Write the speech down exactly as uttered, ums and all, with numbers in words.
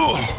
Ugh.